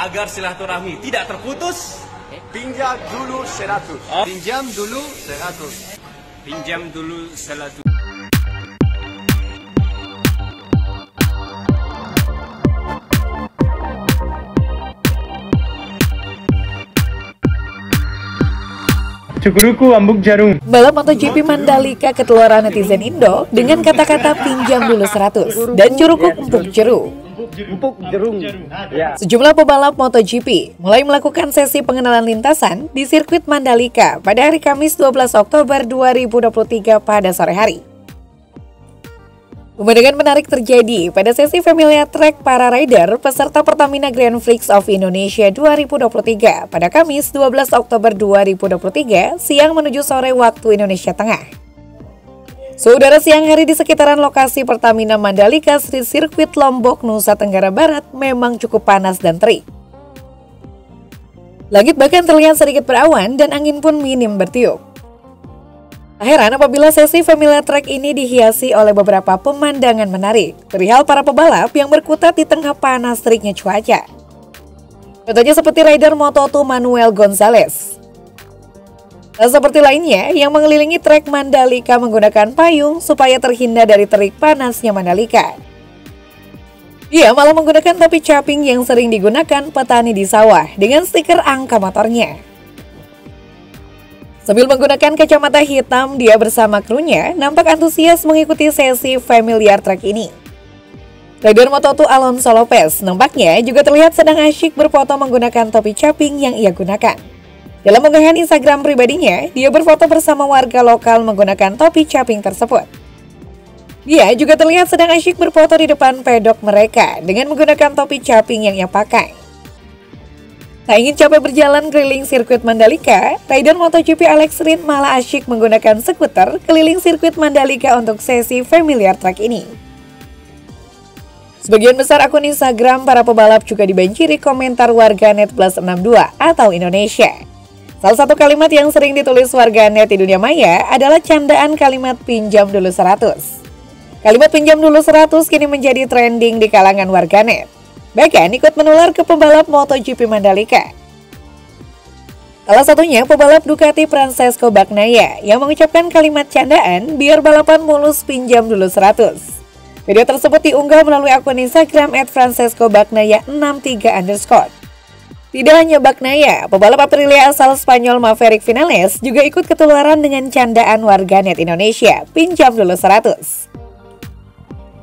Agar silaturahmi tidak terputus, pinjam dulu 100. Pinjam dulu 100. Pinjam dulu 100. Cukuruku ambuk jarum. Balap MotoGP Mandalika ketularan netizen Indo dengan kata-kata pinjam dulu 100 dan curuku empuk jeru. Empuk jerung. Sejumlah pebalap MotoGP mulai melakukan sesi pengenalan lintasan di sirkuit Mandalika pada hari Kamis 12 Oktober 2023 pada sore hari. Pemandangan menarik terjadi pada sesi Familia Track para rider peserta Pertamina Grand Prix of Indonesia 2023 pada Kamis 12 Oktober 2023 siang menuju sore waktu Indonesia Tengah. Saudara, siang hari di sekitaran lokasi Pertamina Mandalika di sirkuit Lombok, Nusa Tenggara Barat memang cukup panas dan terik. Langit bahkan terlihat sedikit berawan dan angin pun minim bertiup. Tak heran apabila sesi Familia Track ini dihiasi oleh beberapa pemandangan menarik, perihal para pebalap yang berkutat di tengah panas teriknya cuaca. Contohnya seperti rider Moto2 Manuel Gonzalez. Dan seperti lainnya yang mengelilingi trek Mandalika menggunakan payung supaya terhindar dari terik panasnya Mandalika. Ia malah menggunakan topi caping yang sering digunakan petani di sawah dengan stiker angka motornya. Sambil menggunakan kacamata hitam, dia bersama krunya nampak antusias mengikuti sesi Familiar Track ini. Rider Moto2 Alonso Lopez nampaknya juga terlihat sedang asyik berfoto menggunakan topi caping yang ia gunakan. Dalam unggahan Instagram pribadinya, dia berfoto bersama warga lokal menggunakan topi caping tersebut. Dia juga terlihat sedang asyik berfoto di depan pedok mereka dengan menggunakan topi caping yang ia pakai. Tak ingin capek berjalan keliling sirkuit Mandalika, rider MotoGP Alex Rind malah asyik menggunakan skuter keliling sirkuit Mandalika untuk sesi Familiar Track ini. Sebagian besar akun Instagram para pebalap juga dibanjiri komentar warganet +62 atau Indonesia. Salah satu kalimat yang sering ditulis warganet di dunia maya adalah candaan kalimat pinjam dulu 100. Kalimat pinjam dulu 100 kini menjadi trending di kalangan warganet. Bahkan ikut menular ke pembalap MotoGP Mandalika. Salah satunya pebalap Ducati Francesco Bagnaia yang mengucapkan kalimat candaan biar balapan mulus pinjam dulu 100. Video tersebut diunggah melalui akun Instagram @francescobagnaia63_. Tidak hanya Bagnaia, pebalap Aprilia asal Spanyol Maverick Vinales juga ikut ketularan dengan candaan warganet Indonesia, pinjam dulu 100.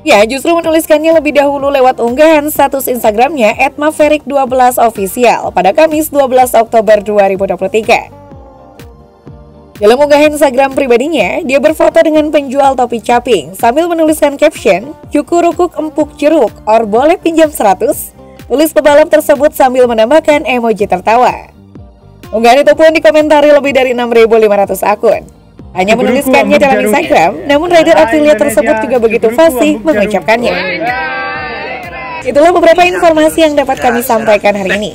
Ya, justru menuliskannya lebih dahulu lewat unggahan status Instagramnya @maverick12official pada Kamis 12 Oktober 2023. Dalam unggahan Instagram pribadinya, dia berfoto dengan penjual topi caping sambil menuliskan caption, "Cukurukuk empuk jeruk, or boleh pinjam 100?" Tulis pebalap tersebut sambil menambahkan emoji tertawa. Unggahan itu pun dikomentari leblebih dari 6.500 akun. Hanya menuliskannya dalam Instagram, namun rider Aprilia tersebut juga begitu fasih mengucapkannya. Itulah beberapa informasi yang dapat kami sampaikan hari ini.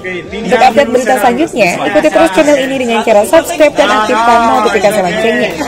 Untuk update berita selanjutnya, ikuti terus channel ini dengan cara subscribe dan aktifkan notifikasi loncengnya.